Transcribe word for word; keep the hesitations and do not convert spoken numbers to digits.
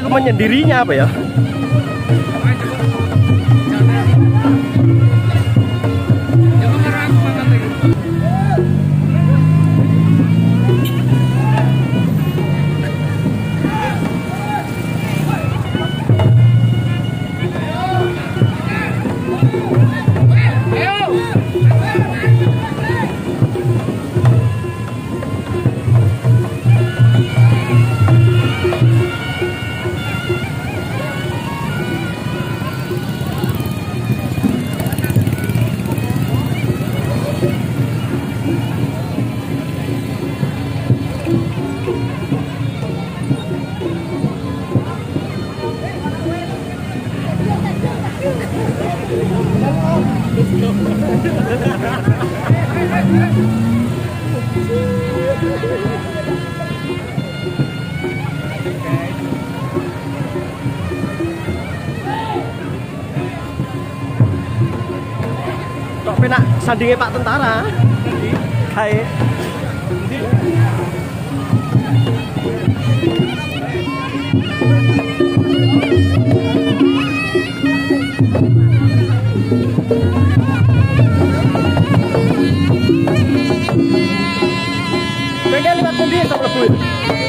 Apakah menyendirinya apa ya? Kok penak sandinge Pak Tentara. Kae. Pendek lewat pundi sampe lebu.